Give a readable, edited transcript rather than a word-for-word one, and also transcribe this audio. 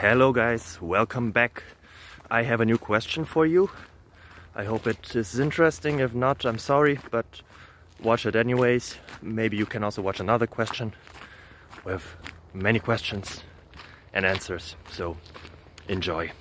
Hello guys, welcome back. I have a new question for you. I hope it is interesting. If not, I'm sorry, but watch it anyways. Maybe you can also watch another question with many questions and answers. So enjoy.